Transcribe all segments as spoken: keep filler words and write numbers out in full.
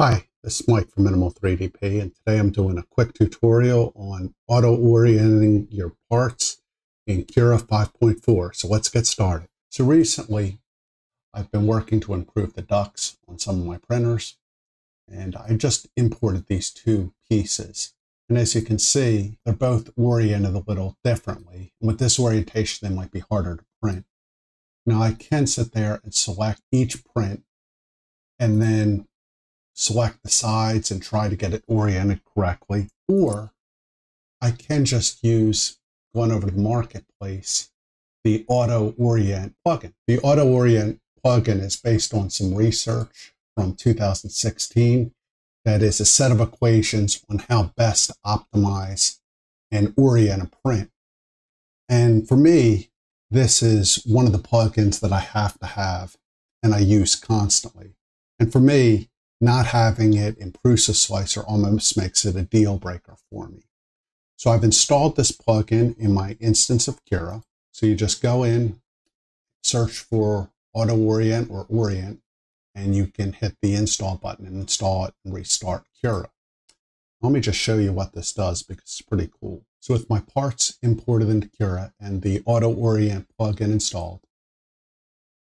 Hi, this is Mike from Minimal three D P, and today I'm doing a quick tutorial on auto-orienting your parts in Cura five point four. So let's get started. So recently, I've been working to improve the ducts on some of my printers, and I just imported these two pieces. And as you can see, they're both oriented a little differently. And with this orientation, they might be harder to print. Now I can sit there and select each print, and then select the sides and try to get it oriented correctly, or I can just use, going over to the marketplace, the Auto-Orient plugin. The Auto-Orient plugin is based on some research from two thousand sixteen that is a set of equations on how best to optimize and orient a print. And for me, this is one of the plugins that I have to have and I use constantly. And for me, not having it in Prusa Slicer almost makes it a deal breaker for me. So I've installed this plugin in my instance of Cura. So you just go in, search for Auto-Orient or Orient, and you can hit the install button and install it and restart Cura. Let me just show you what this does because it's pretty cool. So with my parts imported into Cura and the Auto-Orient plugin installed,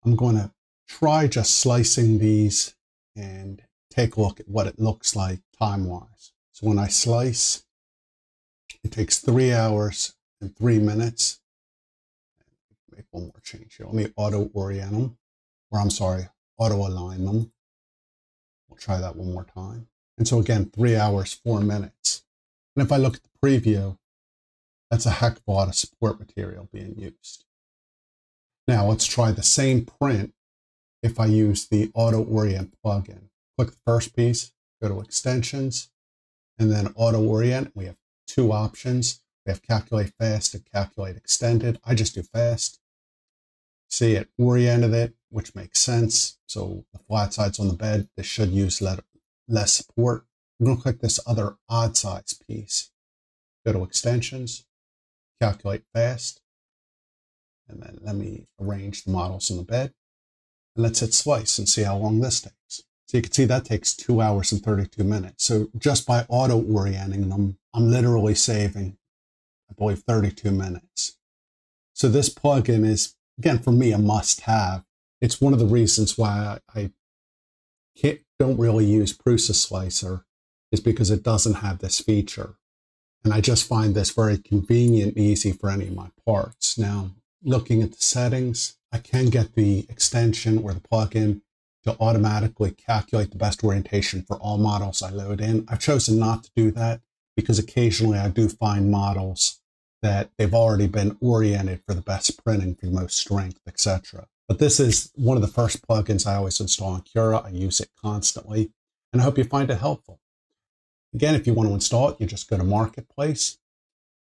I'm going to try just slicing these and take a look at what it looks like time-wise. So when I slice, it takes three hours and three minutes. Make one more change here. Let me auto-orient them, or I'm sorry, auto-align them. We'll try that one more time. And so again, three hours, four minutes. And if I look at the preview, that's a heck of a lot of support material being used. Now let's try the same print if I use the Auto-Orient plugin. Click the first piece, go to Extensions, and then Auto-Orient. We have two options. We have Calculate Fast and Calculate Extended. I just do Fast. See, it oriented it, which makes sense. So the flat side's on the bed. This should use less support. I'm going to click this other odd size piece. Go to Extensions, Calculate Fast, and then let me arrange the models in the bed. And let's hit Slice and see how long this takes. So you can see that takes two hours and thirty-two minutes. So just by auto-orienting them, I'm literally saving, I believe, thirty-two minutes. So this plugin is, again, for me, a must-have. It's one of the reasons why I can't, don't really use Prusa Slicer, is because it doesn't have this feature. And I just find this very convenient and easy for any of my parts. Now, looking at the settings, I can get the extension or the plugin to automatically calculate the best orientation for all models I load in. I've chosen not to do that because occasionally I do find models that they've already been oriented for the best printing, for the most strength, et cetera. But this is one of the first plugins I always install in Cura. I use it constantly, and I hope you find it helpful. Again, if you want to install it, you just go to Marketplace,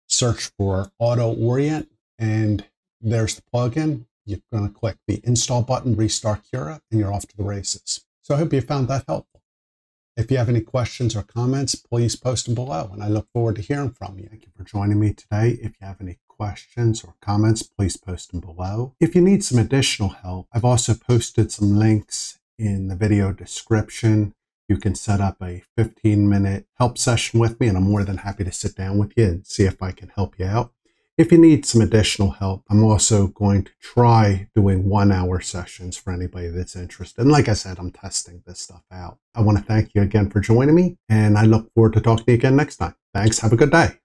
search for Auto-Orient, and there's the plugin. You're going to click the install button, restart Cura, and you're off to the races. So I hope you found that helpful. If you have any questions or comments, please post them below, and I look forward to hearing from you. Thank you for joining me today. If you have any questions or comments, please post them below. If you need some additional help, I've also posted some links in the video description. You can set up a fifteen minute help session with me, and I'm more than happy to sit down with you and see if I can help you out. If you need some additional help, I'm also going to try doing one-hour sessions for anybody that's interested. And like I said, I'm testing this stuff out. I want to thank you again for joining me, and I look forward to talking to you again next time. Thanks. Have a good day.